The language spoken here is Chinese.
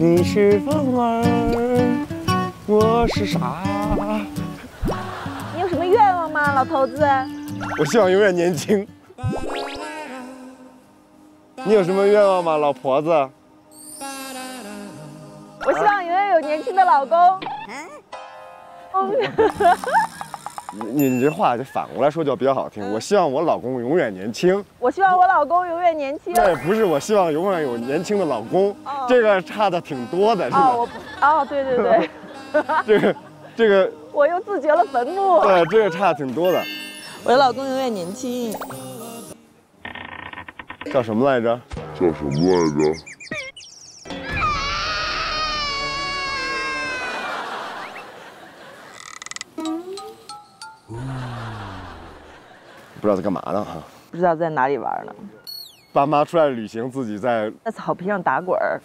你是风儿，我是沙。你有什么愿望吗，老头子？我希望永远年轻。你有什么愿望吗，老婆子？我希望永远有年轻的老公。你这话就反过来说就比较好听。我希望我老公永远年轻。我希望我老公永远年轻。对，不是我希望永远有年轻的老公，哦、这个差的挺多的，是吧？哦，对对对，这个我又自掘了坟墓。对，这个差挺多的。我的老公永远年轻。叫什么来着？叫什么来着？ 不知道在干嘛呢哈，不知道在哪里玩呢。爸妈出来旅行，自己在草皮上打滚儿。